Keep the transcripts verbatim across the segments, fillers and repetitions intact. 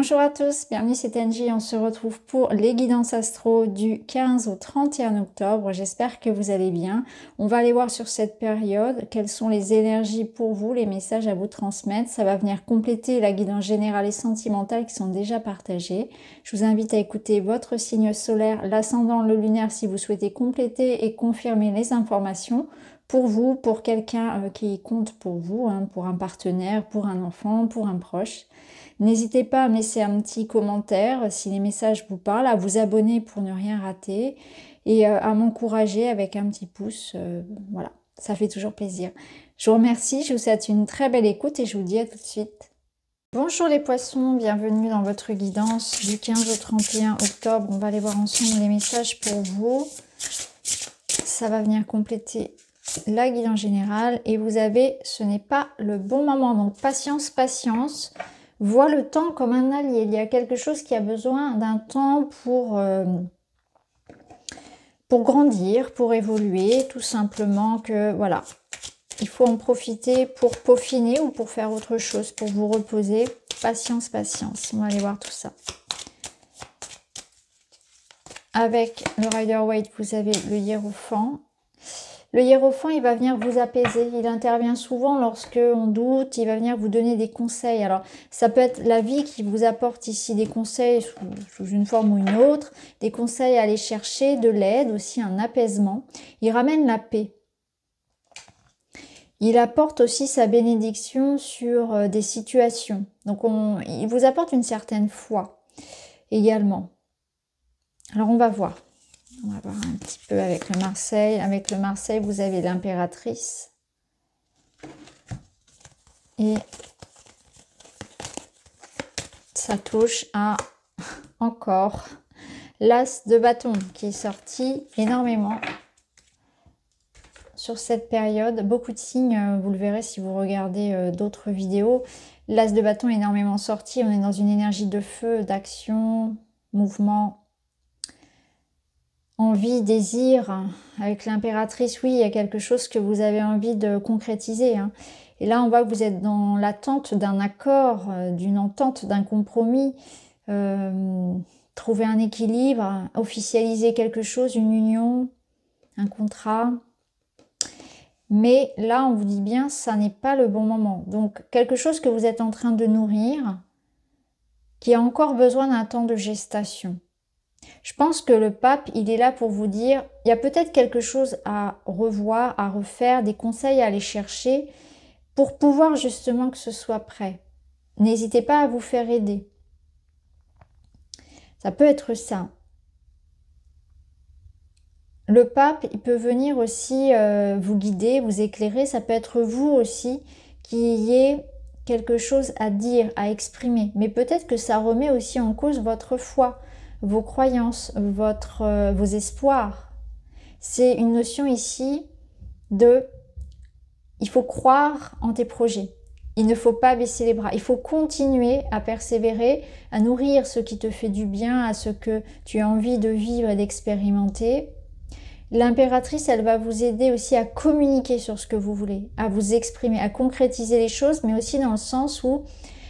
Bonjour à tous, bienvenue, c'est Angie, on se retrouve pour les guidances astro du quinze au trente et un octobre, j'espère que vous allez bien. On va aller voir sur cette période quelles sont les énergies pour vous, les messages à vous transmettre, ça va venir compléter la guidance générale et sentimentale qui sont déjà partagées. Je vous invite à écouter votre signe solaire, l'ascendant, le lunaire si vous souhaitez compléter et confirmer les informations. Pour vous, pour quelqu'un qui compte pour vous, hein, pour un partenaire, pour un enfant, pour un proche. N'hésitez pas à me laisser un petit commentaire si les messages vous parlent, à vous abonner pour ne rien rater et à m'encourager avec un petit pouce. Euh, voilà, ça fait toujours plaisir. Je vous remercie, je vous souhaite une très belle écoute et je vous dis à tout de suite. Bonjour les poissons, bienvenue dans votre guidance du quinze au trente et un octobre. On va aller voir ensemble les messages pour vous. Ça va venir compléter la guidance générale et vous avez ce n'est pas le bon moment, donc patience, patience, vois le temps comme un allié. Il y a quelque chose qui a besoin d'un temps pour euh, pour grandir, pour évoluer, tout simplement, que voilà, il faut en profiter pour peaufiner ou pour faire autre chose, pour vous reposer. Patience, patience, on va aller voir tout ça. Avec le Rider-Waite, vous avez le hiérophant. Le hiérophant, il va venir vous apaiser, il intervient souvent lorsque on doute, il va venir vous donner des conseils. Alors, ça peut être la vie qui vous apporte ici des conseils sous, sous une forme ou une autre, des conseils à aller chercher, de l'aide, aussi un apaisement. Il ramène la paix. Il apporte aussi sa bénédiction sur des situations. Donc, on, il vous apporte une certaine foi également. Alors, on va voir. On va voir un petit peu avec le Marseille. Avec le Marseille, vous avez l'impératrice. Et ça touche à, encore, l'as de bâton qui est sorti énormément sur cette période. Beaucoup de signes, vous le verrez si vous regardez d'autres vidéos. L'as de bâton est énormément sorti. On est dans une énergie de feu, d'action, mouvement. Envie, désir, avec l'impératrice, oui, il y a quelque chose que vous avez envie de concrétiser. Hein. Et là, on voit que vous êtes dans l'attente d'un accord, d'une entente, d'un compromis. Euh, trouver un équilibre, officialiser quelque chose, une union, un contrat. Mais là, on vous dit bien, ça n'est pas le bon moment. Donc, quelque chose que vous êtes en train de nourrir, qui a encore besoin d'un temps de gestation. Je pense que le pape, il est là pour vous dire, il y a peut-être quelque chose à revoir, à refaire, des conseils à aller chercher pour pouvoir justement que ce soit prêt. N'hésitez pas à vous faire aider. Ça peut être ça. Le pape, il peut venir aussi euh, vous guider, vous éclairer. Ça peut être vous aussi qui ayez quelque chose à dire, à exprimer. Mais peut-être que ça remet aussi en cause votre foi, vos croyances, votre, euh, vos espoirs. C'est une notion ici de « il faut croire en tes projets ». Il ne faut pas baisser les bras. Il faut continuer à persévérer, à nourrir ce qui te fait du bien, à ce que tu as envie de vivre et d'expérimenter. L'impératrice, elle va vous aider aussi à communiquer sur ce que vous voulez, à vous exprimer, à concrétiser les choses, mais aussi dans le sens où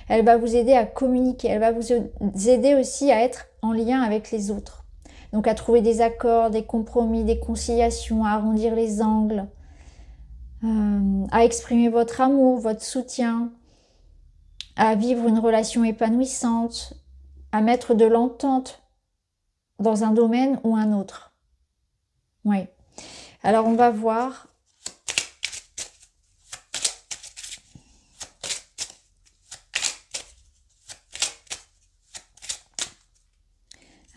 elle va vous aider à communiquer, elle va vous aider aussi à être en lien avec les autres. Donc à trouver des accords, des compromis, des conciliations, à arrondir les angles, euh, à exprimer votre amour, votre soutien, à vivre une relation épanouissante, à mettre de l'entente dans un domaine ou un autre. Oui. Alors on va voir.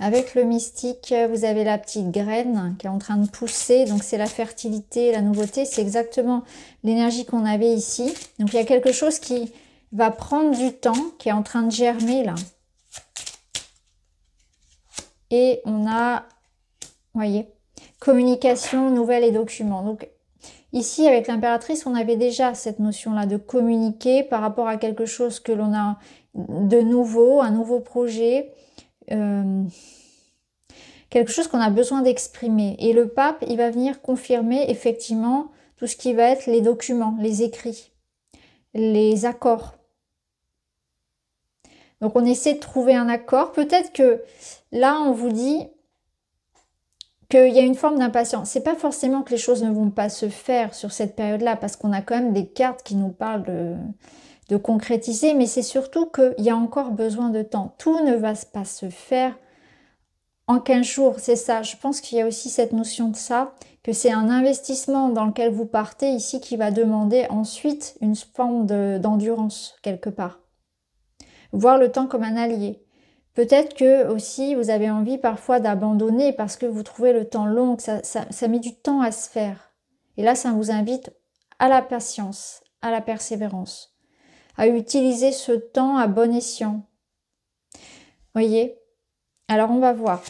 Avec le mystique, vous avez la petite graine qui est en train de pousser. Donc, c'est la fertilité, la nouveauté. C'est exactement l'énergie qu'on avait ici. Donc, il y a quelque chose qui va prendre du temps, qui est en train de germer là. Et on a, vous voyez, communication, nouvelles et documents. Donc, ici, avec l'impératrice, on avait déjà cette notion-là de communiquer par rapport à quelque chose que l'on a de nouveau, un nouveau projet. Euh, quelque chose qu'on a besoin d'exprimer. Et le pape, il va venir confirmer effectivement tout ce qui va être les documents, les écrits, les accords. Donc on essaie de trouver un accord. Peut-être que là, on vous dit qu'il y a une forme d'impatience. C'est pas forcément que les choses ne vont pas se faire sur cette période-là, parce qu'on a quand même des cartes qui nous parlent de, de concrétiser, mais c'est surtout qu'il y a encore besoin de temps. Tout ne va pas se faire en quinze jours, c'est ça. Je pense qu'il y a aussi cette notion de ça, que c'est un investissement dans lequel vous partez ici qui va demander ensuite une forme d'endurance quelque part. Voir le temps comme un allié. Peut-être que aussi vous avez envie parfois d'abandonner parce que vous trouvez le temps long, que ça, ça, ça met du temps à se faire. Et là, ça vous invite à la patience, à la persévérance, à utiliser ce temps à bon escient. Voyez ? Alors on va voir.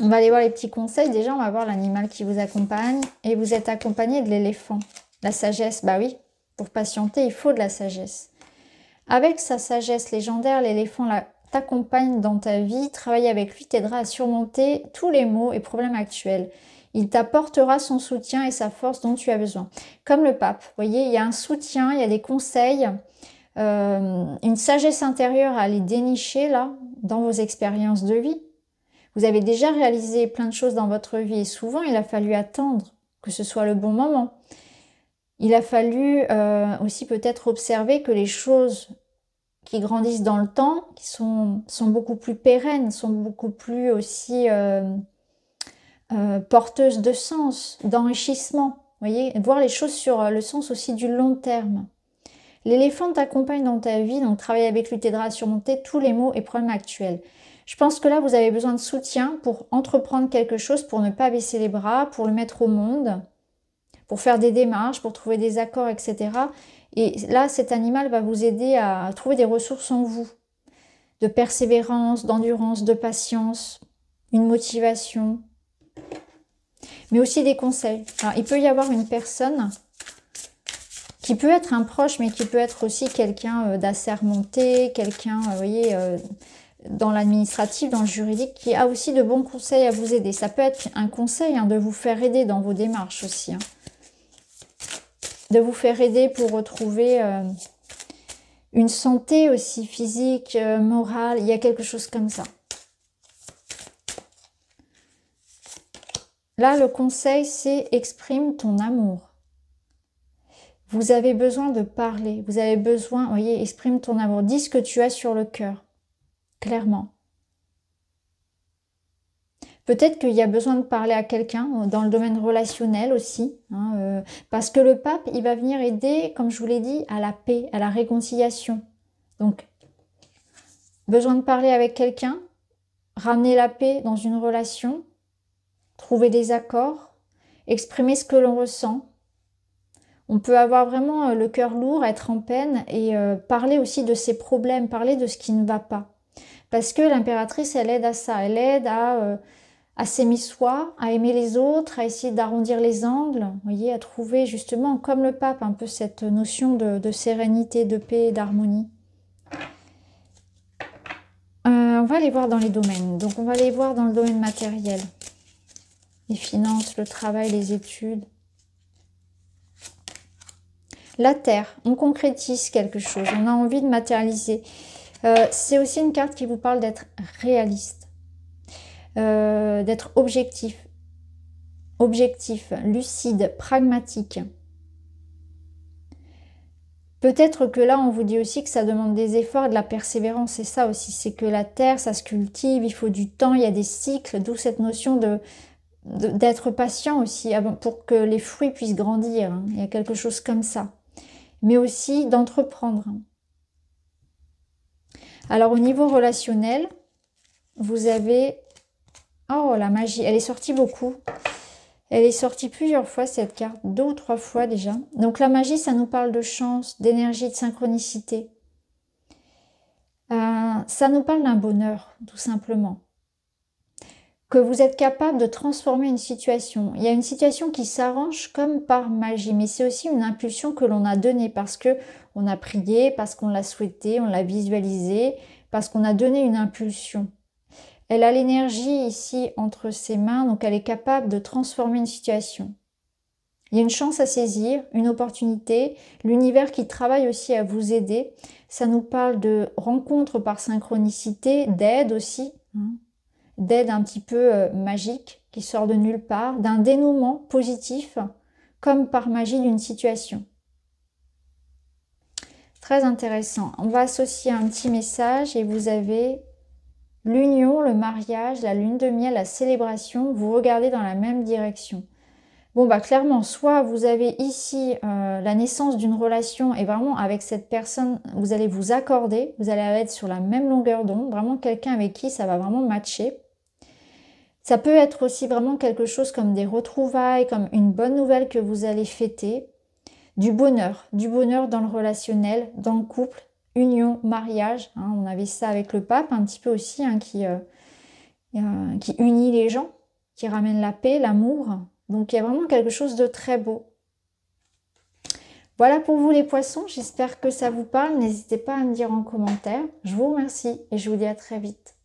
On va aller voir les petits conseils. Déjà, on va voir l'animal qui vous accompagne. Et vous êtes accompagné de l'éléphant. La sagesse, bah oui, pour patienter, il faut de la sagesse. Avec sa sagesse légendaire, l'éléphant la t'accompagne dans ta vie, travailler avec lui t'aidera à surmonter tous les maux et problèmes actuels. Il t'apportera son soutien et sa force dont tu as besoin. Comme le pape, vous voyez, il y a un soutien, il y a des conseils, euh, une sagesse intérieure à aller dénicher là, dans vos expériences de vie. Vous avez déjà réalisé plein de choses dans votre vie et souvent il a fallu attendre que ce soit le bon moment. Il a fallu euh, aussi peut-être observer que les choses qui grandissent dans le temps, qui sont, sont beaucoup plus pérennes, sont beaucoup plus aussi euh, euh, porteuses de sens, d'enrichissement. Vous voyez, voir les choses sur le sens aussi du long terme. L'éléphant t'accompagne dans ta vie, donc travailler avec lui t'aidera à surmonter tous les maux et problèmes actuels. Je pense que là, vous avez besoin de soutien pour entreprendre quelque chose, pour ne pas baisser les bras, pour le mettre au monde, pour faire des démarches, pour trouver des accords, et cetera. Et là, cet animal va vous aider à trouver des ressources en vous, de persévérance, d'endurance, de patience, une motivation, mais aussi des conseils. Alors, il peut y avoir une personne qui peut être un proche, mais qui peut être aussi quelqu'un d'assermenté, quelqu'un, vous voyez, dans l'administratif, dans le juridique, qui a aussi de bons conseils à vous aider. Ça peut être un conseil hein, de vous faire aider dans vos démarches aussi, hein. De vous faire aider pour retrouver euh, une santé aussi physique, euh, morale, il y a quelque chose comme ça. Là, le conseil, c'est exprime ton amour. Vous avez besoin de parler, vous avez besoin, voyez, exprime ton amour, dis ce que tu as sur le cœur, clairement. Peut-être qu'il y a besoin de parler à quelqu'un dans le domaine relationnel aussi, hein, euh, parce que le pape, il va venir aider, comme je vous l'ai dit, à la paix, à la réconciliation. Donc, besoin de parler avec quelqu'un, ramener la paix dans une relation, trouver des accords, exprimer ce que l'on ressent. On peut avoir vraiment le cœur lourd, être en peine et euh, parler aussi de ses problèmes, parler de ce qui ne va pas. Parce que l'impératrice, elle aide à ça, elle aide à... Euh, à s'aimer soi, à aimer les autres, à essayer d'arrondir les angles, voyez, à trouver justement, comme le pape, un peu cette notion de, de sérénité, de paix, d'harmonie. Euh, on va aller voir dans les domaines. Donc, on va aller voir dans le domaine matériel. Les finances, le travail, les études. La terre, on concrétise quelque chose, on a envie de matérialiser. Euh, c'est aussi une carte qui vous parle d'être réaliste. Euh, d'être objectif, objectif, lucide, pragmatique. Peut-être que là, on vous dit aussi que ça demande des efforts et de la persévérance, c'est ça aussi, c'est que la terre, ça se cultive, il faut du temps, il y a des cycles, d'où cette notion de, de, d'être patient aussi, pour que les fruits puissent grandir, hein. Il y a quelque chose comme ça. Mais aussi d'entreprendre. Alors, au niveau relationnel, vous avez... Oh, la magie, elle est sortie beaucoup. Elle est sortie plusieurs fois, cette carte, deux ou trois fois déjà. Donc la magie, ça nous parle de chance, d'énergie, de synchronicité. Euh, ça nous parle d'un bonheur, tout simplement. Que vous êtes capable de transformer une situation. Il y a une situation qui s'arrange comme par magie, mais c'est aussi une impulsion que l'on a donnée parce qu'on a prié, parce qu'on l'a souhaité, on l'a visualisé, parce qu'on a donné une impulsion. Elle a l'énergie ici entre ses mains, donc elle est capable de transformer une situation. Il y a une chance à saisir, une opportunité, l'univers qui travaille aussi à vous aider. Ça nous parle de rencontre par synchronicité, d'aide aussi, hein, d'aide un petit peu euh, magique qui sort de nulle part, d'un dénouement positif, comme par magie d'une situation. Très intéressant. On va associer un petit message et vous avez l'union, le mariage, la lune de miel, la célébration. Vous regardez dans la même direction. Bon, bah clairement, soit vous avez ici euh, la naissance d'une relation et vraiment avec cette personne, vous allez vous accorder, vous allez être sur la même longueur d'onde, vraiment quelqu'un avec qui ça va vraiment matcher. Ça peut être aussi vraiment quelque chose comme des retrouvailles, comme une bonne nouvelle que vous allez fêter. Du bonheur, du bonheur dans le relationnel, dans le couple, union, mariage. Hein, on avait ça avec le pape un petit peu aussi, hein, qui, euh, euh, qui unit les gens, qui ramène la paix, l'amour. Donc il y a vraiment quelque chose de très beau. Voilà pour vous les poissons, j'espère que ça vous parle. N'hésitez pas à me dire en commentaire. Je vous remercie et je vous dis à très vite.